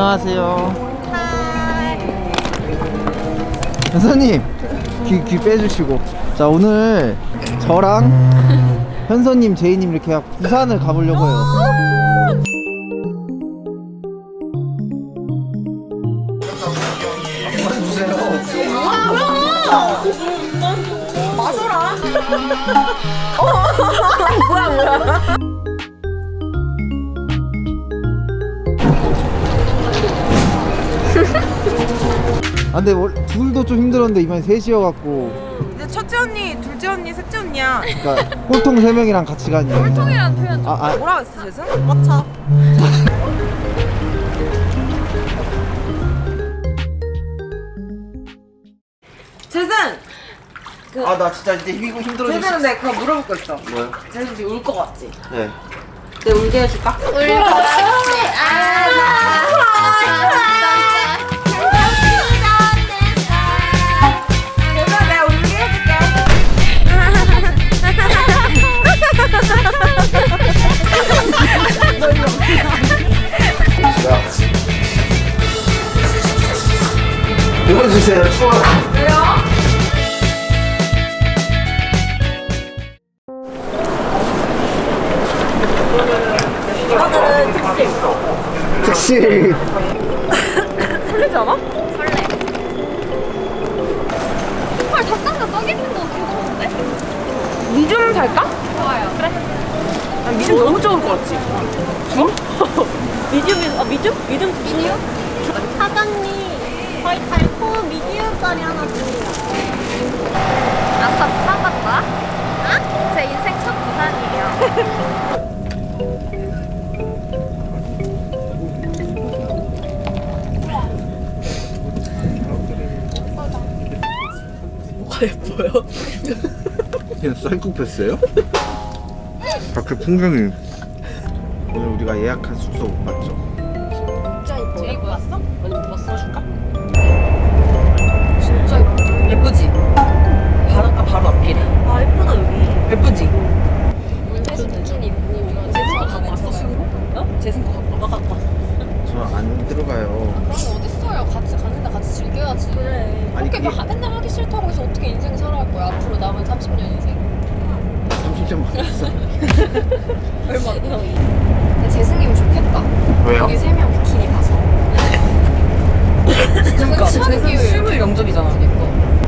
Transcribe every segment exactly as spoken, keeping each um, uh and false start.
안녕하세요. 현서님 귀, 귀 빼주시고. 자, 오늘 저랑 현서님, 제이님 이렇게 부산을 가보려고 해요. 뭐야? 마셔라. 뭐야 뭐야? 아, 근데 둘도 좀 힘들었는데 이번에 셋이어갖고. 이제 첫째 언니, 둘째 언니, 셋째 언니야. 그러니까 꼴통 세 명이랑 같이 가니. 꼴통이란 표현 좀. 아, 아. 뭐라고 했어 재승? 꽉차. 재승. 그, 아, 나 진짜 이제 이거 힘들어졌어. 재승은 내가 그거 물어볼 거 있어. 뭐요? 재승 지금 울 거 같지? 네. 내가 울게 해줄까? 울 거 같지? 아. 보여주세요. 추워. 왜요? 이거는 특식. 특식. 설레지 않아? 설레. 헐, 닭강정 떡있는 거 귀여운데? 미좀 살까? 좋아요. 그래. 난 미좀 너무 좋을 것 같지? 응? 미좀이, 아, 미좀? 미좀 드시요? 사장님. 거의 달콤 미디움짜리 하나 드릴게요. 아싸, 부산 갔다? 응? 제 인생 첫 부산이에요. 뭐가 예뻐요? 그냥 사이코패스예요? 밖에 풍경이. 오늘 우리가 예약한 숙소 못 봤죠? 진짜 예뻐요. 제이 보였어? 먼저 불러 써줄까? 예쁘지? 바로 아까 바로 앞길에. 아, 예쁘다 여기. 예쁘지? 오늘 회수 특히 입고 재승 거 갖고 왔어. 어? 재승 거 갖고 왔어. 갖고 왔어. 저 안 들어가요. 아, 그럼 어딨어요? 같이 가는데 같이 즐겨야지. 그래. 그렇게 막 그게... 맨날 하기 싫다고 해서 어떻게 인생 살아갈 거야? 앞으로 남은 삼십 년 인생. 삼십 년 많았어. 얼마 안 남았어. 근데 재승이면 좋겠다. 왜요? 여기 세 명 비키니 가서. 그러니까 재승이 실물 영접이잖아. 그러니까.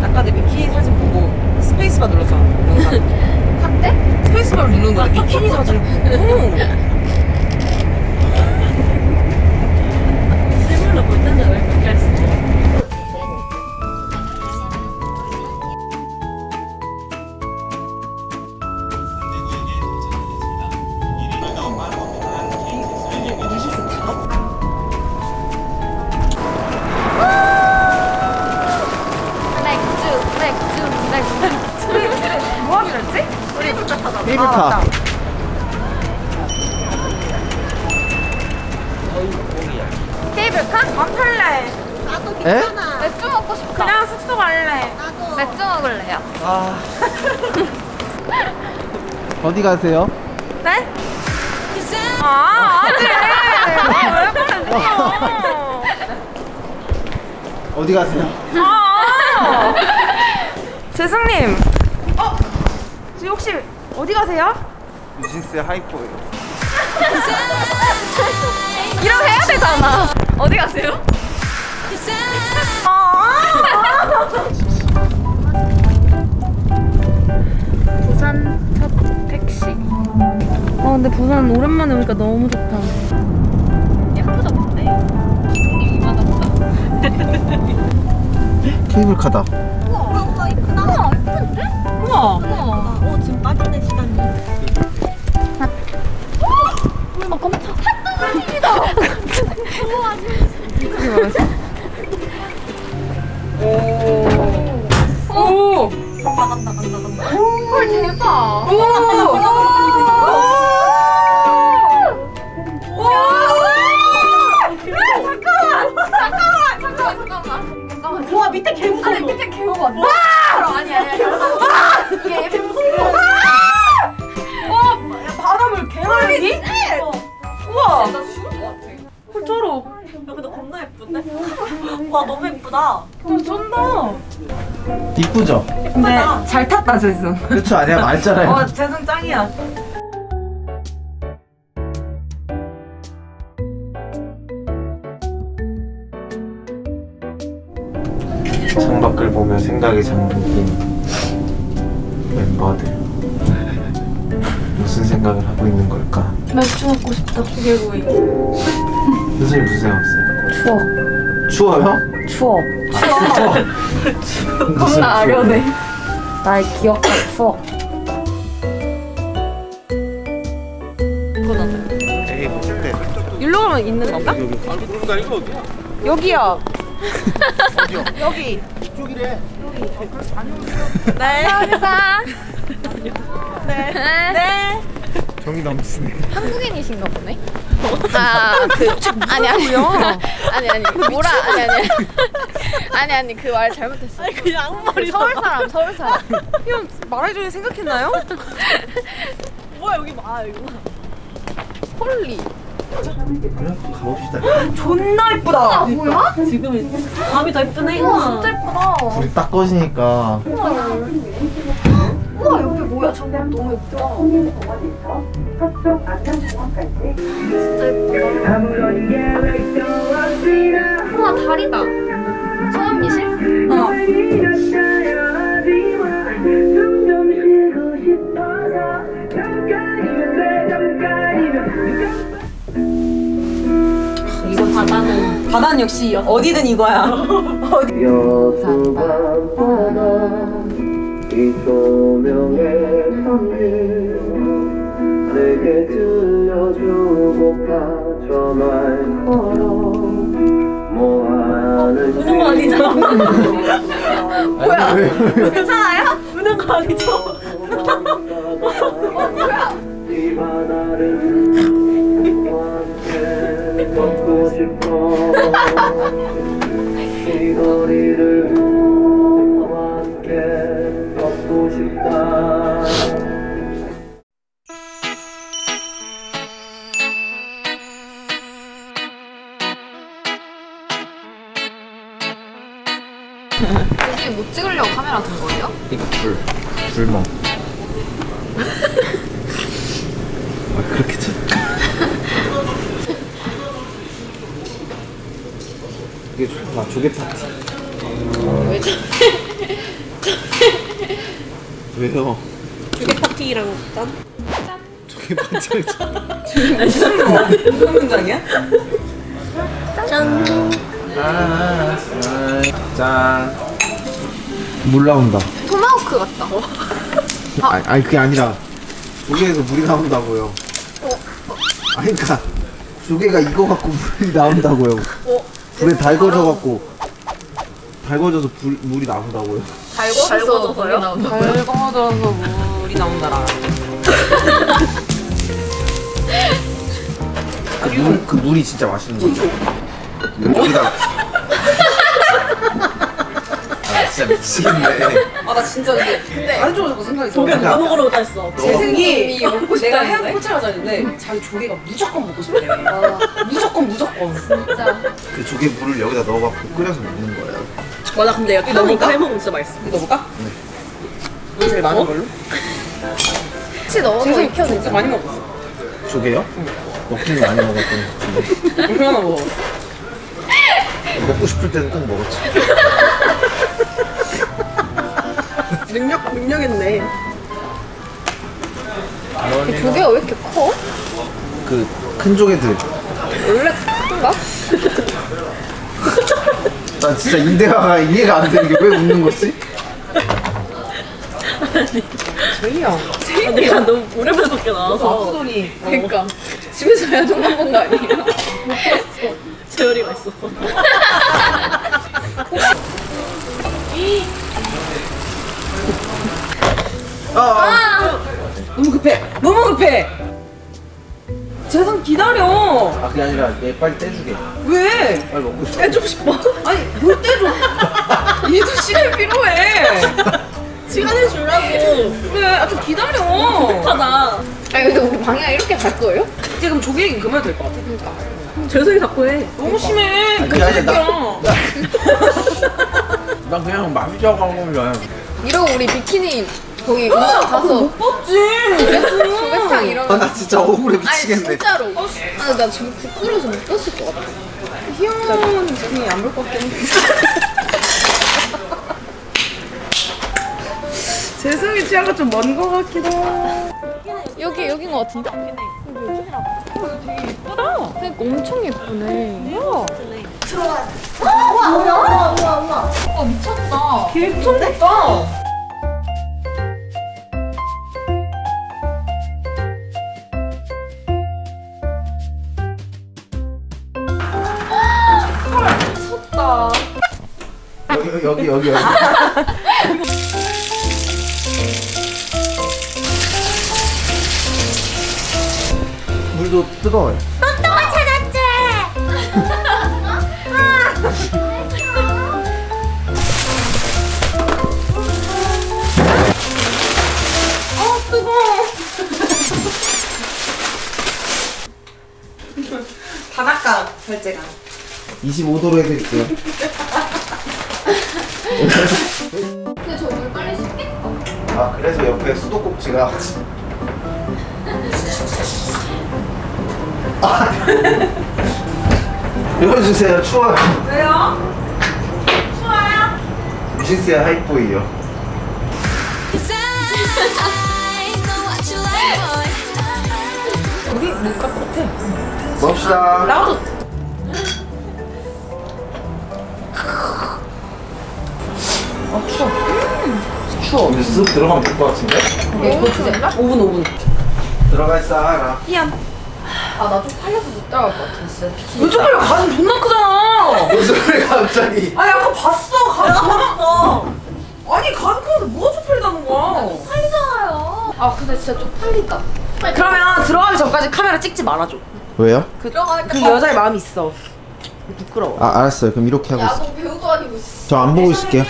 아까 내 비키니 사진 보고 스페이스바 눌렀잖아. 한때? 스페이스바를 누르는 거야. 비키니 사진 보고. 실물로 볼 때는 왜 그렇게 했어? 테이블탑. 테이블탑? 안 팔래. 나도 괜찮아. 맥주 먹고 싶다. 그냥 숙소 갈래. 나도. 맥주 먹을래요. 아. 어디 가세요? 네? 아, 아니. 왜 그러세요? 어디 가세요? 아. 재승님. 어? 지금 혹시 어디 가세요? 뉴진스의 하이포예요. 이러고 해야 되잖아. 어디 가세요? 부산 첫 택시. 아, 근데 부산 오랜만에 오니까 너무 좋다. 예쁘다 근데. 케이블카다. 우와, 이쁘다. 예쁜데? 우와. 우와. 지금 빠지는 시간이. 어, 깜짝. 핫도그입니다. 우와, 진짜. 오. 오. 간다 간다 간다 간다. 헐, 대박. 오. 오. 오. 잠깐만. 잠깐만. 잠깐만. 잠깐만. 잠깐만. 와, 밑에 개 무서워. 아니, 밑에 개 무서워. 와! 아니 아니 아니. 이게 앱이 무서워. 어, 야, 바람을 개나리? 우와! 나 죽을 것 같아. 헐, 쩔어. 야, 근데 이쁘다. 쫀다. 이쁘죠? 근데 잘 탔다 재승. 그쵸? 아니야 말잖아요. 어 재승 짱이야. 창밖을 보면 생각이 잠긴 멤버들. 무슨 생각을 하고 있는 걸까? 맥주 먹고 싶다. 두개구이. 선생님 무슨 생각 없어요? 추워. 추워요? 추워. 추워. 겁나 아련해. 나의 기억과 추억. 일로 가면 있는 건가? 여기요. 여기. 이쪽이래. 여기. 네. 감사합니다. 네. 네. 정이 넘치네. 한국인이신가 보네. 아, 그 아니 아니요. 아니 아니. 뭐라 아니 아니. 아니 아니 그 말 잘못했어. 아니 그냥 아무 말이야. 서울 사람 서울 사람. 이건 말해줘야 생각했나요? 뭐야 여기 아 이거. 폴리. 가봅시다. 존나 예쁘다. 뭐야? 지금 밤이 더 예쁘네. 우와, 진짜 예쁘다. 불이 딱 꺼지니까. 우와, 우와 옆에 뭐야? 저거 너무 예쁘다. 진짜 예쁘다. 우와 다리다. 소원 미실? 어. 바다는 바다는 역시 어디든 이거야. 어디. 우는 거 아니죠? 뭐야? 괜찮아요? 우는 거 아니죠? 어, 뭐야? 걷고 싶어 이 거리를 너와 함께 걷고 싶다. 요즘 못 찍으려고 카메라 든 거예요? 이거 불, 불멍. 아 그렇게 쳤 이게 좋다. 조개 파티. 왜 저래? 왜요? 조개 파티라고 짠? 짠. 조개 파티를 짠. 무슨 문장이야? 짠. 짠. 물 나온다. 토마호크 같다. 아니, 아니 그게 아니라 조개에서 물이 나온다고요. 어. 아니 그러니까 조개가 이거 갖고 물이 나온다고요. 어. 불에 달궈져갖고 달궈져서 불, 물이 나온다고요? 달궈? 달궈져서 물이 나온다고요? 달궈져서 물이 나온다라. 그, 물, 그 물이 진짜 맛있는 거죠? 여기다 아 진짜 미치겠네. 아 나 진짜 근데 근데 안쪽으로 자꾸 생각이 들어. 조개가 안 먹으러 갔어. 재승이 내가 해양 코치라고 했는데 자기 조개가 무조건 먹고 싶대. 아, 무조건 무조건. 진짜. 그 조개 물을 여기다 넣어갖고 끓여서 먹는 거예요. 맞아 근데 여기 넣어볼까? 해먹으면 진짜 맛있어. 이거 넣어볼까? 네. 이거 제일 많은 걸로? 같이 넣어서 익혀서 진짜 많이 먹었어. 조개요? 응. 먹기는 많이 먹었던 것 같은데. 얼마나 먹어? 먹고 싶을 때는 꼭 먹었지. 능력, 능력했네. 그 조개가 왜 이렇게 커? 그 큰 조개들 원래 큰가? 나 진짜 인대화가 이해가 안 되는 게 왜 웃는 거지? 아니 제이야 제이 아, 내가 너무 오랜만에 밖에 나와서 아프더니 어. 그러니까 집에서 해야 정말 본 거 아니에요? 못 봤어. 재열이가 있어. 아, 아! 너무 급해! 너무 급해! 재승 기다려! 아 그게 아니라 얘 빨리 떼주게. 왜? 빨리 먹고 싶어. 떼주고 싶어? 아니 뭘 떼줘? 얘도 시간 필요해! 시간을 주라고! 그래 아 좀 기다려! 너무 급하다. 아니 근데 우리 방향 이렇게 갈 거예요? 지금 조개 얘기 그만해도 될 것 같아. 그러니까. 재승이 자꾸 해. 너무 심해. 아니, 미안해, 나, 나, 나 그냥 마시자고 한 겁니다. 이러고 우리 비키니 거기 의상 가서 못 봤지. 조개탕 이러면. 아, 나 진짜 억울해 미치겠네. 아니, 진짜로. 아, 나 지금 부끄러워서 못 봤을 것 같아. 희영은 재승이 안 볼 것 같긴. 재승이 취향이 좀 먼 것 같기도 하고. 여기, 여긴 것 같은데? 여기 되게 예쁘다. 그러니까 엄청 예쁘네. 우와. 들어와. 우와, 우와, 우와, 우와, 우와. 아, 미쳤다. 개 미쳤다. 미쳤다. 여기, 여기, 여기, 여기. 물도 뜨거워요. 똥똥아 찾았지? 아, 뜨거워. 바닷가 결제가 이십오 도로 해드릴게요. 근데 저 물 빨리 식겠다. 아, 그래서 옆에 수도꼭지가 아, 열어주세요. 추워요. 왜요? 추워요? 유진스의 하이보이요. 우리 못 갈 것 같아. 봅시다. 나도. 아, 추워. 음. 추워. 이제 쓱 들어가면 될 것 같은데? 이거 주제인가? 오 분, 오 분. 들어가 있어, 알아. 미안. 아, 나 좀 팔려서 못 따라갈 것 같아, 진짜. 왜 쪽팔려? 가슴 존나 크잖아! 무슨 소리야, 갑자기? 아니, 아까 봤어, 가슴 봤어! 아니, 가슴 크면서 뭐가 쪽팔리다는 거야? 팔리잖아요. 아, 근데 진짜 쪽팔리다. 그러면 들어가기 전까지 카메라 찍지 말아줘. 왜요? 그, 그 여자의 마음이 있어. 부끄러워. 아, 알았어요. 그럼 이렇게 하고 있어. 야, 너 배우도 아니고 있어. 저 안 보고 있을게요.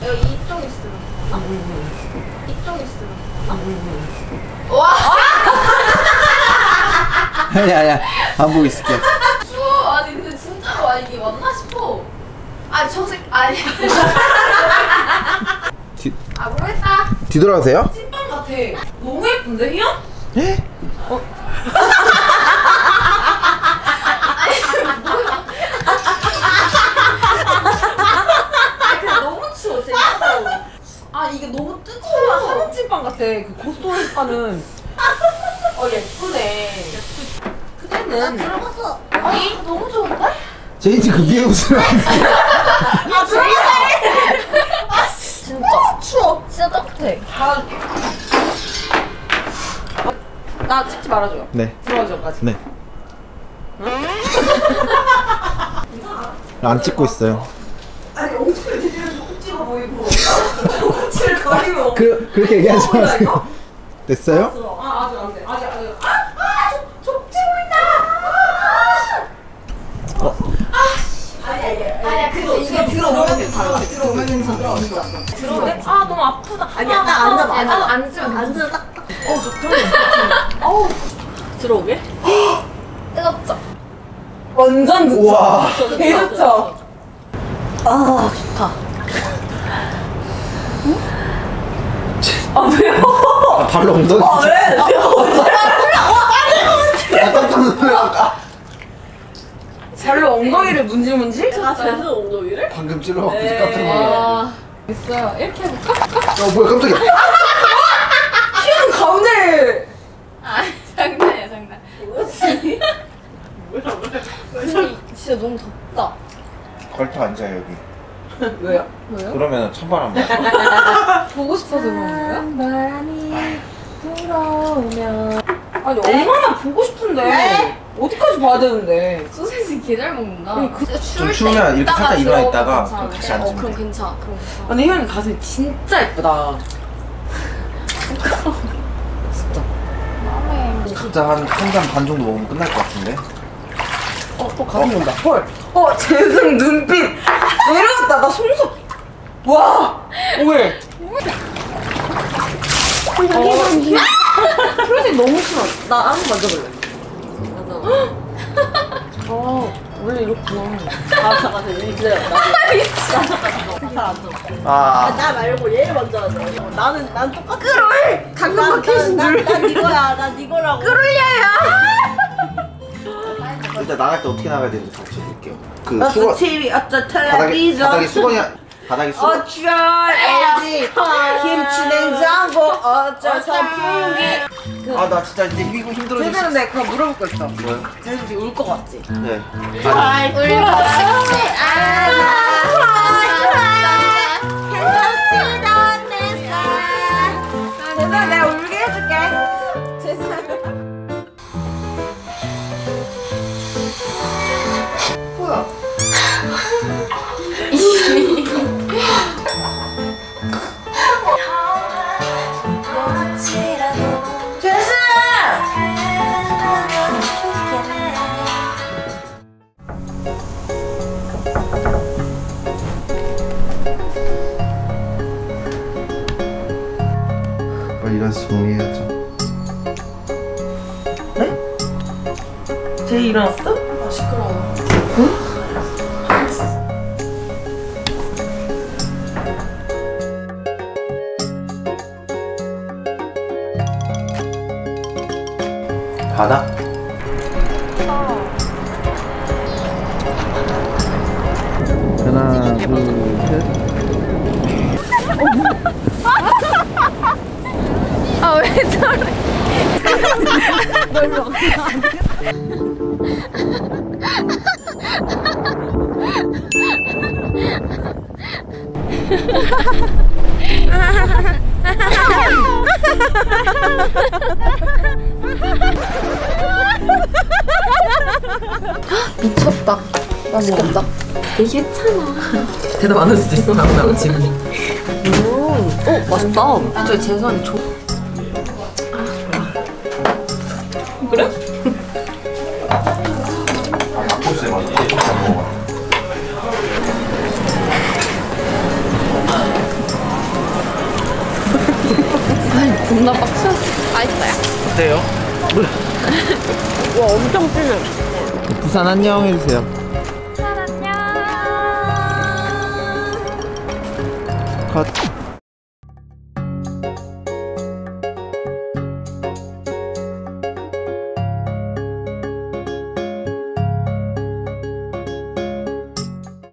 내가 이쪽 있으면. 아, 이쪽 있으면. 아, 와! 아니, 아니, 안 보고 있을게. 추워. 아니, 근데 진짜로, 아니, 이게 맞나 싶어. 아니, 저 새끼, 아니. 뒤... 아, 모르겠다. 뒤돌아가세요? 찐빵 같아. 너무 예쁜데, 희영? 예? 어? 아니, 뭐야. 아니, 근데 너무 추워, 진짜로. 아, 이게 너무 뜨거워. 하얀 찐빵 같아. 그 고스톱 빵은. 어, 예쁘네. 그때는 들어가서 아니 아, 너무 좋은데? 제인지 그 위에 웃으면 안 돼. 아, 제인지! 아, 진짜 아, 추워. 진짜 따뜻해. 아, 나 찍지 말아줘요. 네. 들어가기 전까지. 네. 응? 안 찍고 있어요. 아니, 엄청 얘기하면 꼭지가 보이고 꼭지를 가리고 그, 그렇게 얘기하지 마세요. 됐어요? 아, 아직 안 돼. 아직 안 돼. 들어오면 괜찮아. 들어오면 아, 너무 아프다. 아니야, 딱 앉아봐. 앉으면 앉으면 딱. 어, 좋다. 어우, 들어오게? 뜨겁죠? 완전 그쵸? 우와. 개그쵸? 아, 좋다. 아, 왜요? 아, 발로 엉덩이. 아, 왜? 아, 왜? 아, 깜짝 발로 엉덩이를 문질문질? 내가 재수 엉덩이를? 방금 찔러갖고 깜짝 놀랐어. 됐어요. 이렇게 해볼까? 아, 뭐야, 깜짝이야. 키는 가운데! 아, 장난이야, 장난. 뭐지? 뭐야, 뭐야. 진짜 너무 덥다. 걸터 앉아, 여기. 왜요? 왜요? 그러면 찬바람 나. 보고 싶어서 그런 거예요? 돌아오면. 아니, 얼마나 보고 싶은데. 어디까지 봐야 되는데? 소세지 개잘 먹는다. 그, 좀 추우면 이렇게 살짝 일어나 있다가 그럼 다시 앉으면 돼. 어, 그럼 괜찮아. 그럼 괜찮아. 근데 희연이 가슴이 진짜 예쁘다. 진짜 마음에 각자 한 한 잔 반 정도 먹으면 끝날 것 같은데? 어, 또 가슴이 온다. 헐! 어, 재승 눈빛! 내려갔다. 나 속눈썹! 와! 왜? 어, 프로젝트 너무 싫어. 나 한번 만져볼래. 어, 원래 이렇구나. 아, 잠깐만, 얘 기다렸다. 아, 나 말고 얘 먼저 하자. 나는, 난 똑같아. 끌을! 강간만 캐신 줄. 난 이거야, 난 이거라고. 끌을려야! 일단 나갈 때 어떻게 나가야 되는지 같이 볼게요. 그 수건. 바닥에, 바닥에 수건이. 바닥에 수건. 어쩔 에어컨 김치냉장고 어쩔 선풍기. 그 아 나 진짜 이제 힘이고 힘들어서 제대로 내가 그거 물어볼 거 있어. 뭐요? 제대로 지금 울 거 같지? 네. 아이 울고 싶지 않아. 괜찮습니다 언니가. 제대로 내가 울게 해줄게. 죄송해요. 뭐야? 일어나서 정리해야죠. 네? 제희 일어났어? 아 시끄러워. 응? 받아? 어. 하나, 둘, 셋. 아, 왜 저래? 널로 미쳤다. 맛있겠다. 얘기했잖아. 대답 안 할 수도 있어, 나보다 지금. 오, 맛있다. 저 재선이 조. 그래? 글쎄 맞지? 아니 겁나 빡쳐. 맛있어요. 어때요? 와 엄청 찔려. 부산 안녕 해주세요. 부산 안녕. 컷.